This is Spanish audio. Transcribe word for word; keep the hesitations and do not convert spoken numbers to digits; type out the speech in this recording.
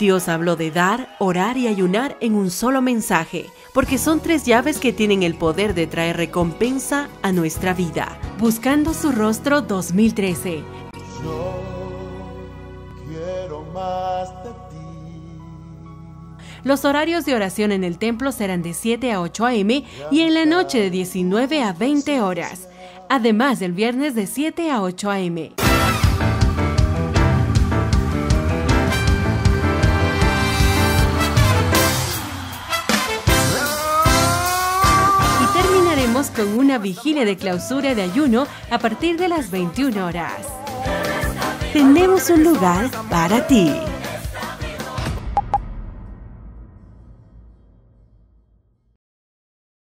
Dios habló de dar, orar y ayunar en un solo mensaje, porque son tres llaves que tienen el poder de traer recompensa a nuestra vida. Buscando su Rostro dos mil trece. Yo quiero más de ti. Los horarios de oración en el templo serán de siete a ocho a eme y en la noche de diecinueve a veinte horas, además del viernes de siete a ocho a eme. Con una vigilia de clausura de ayuno a partir de las veintiuna horas. Tenemos un lugar para ti.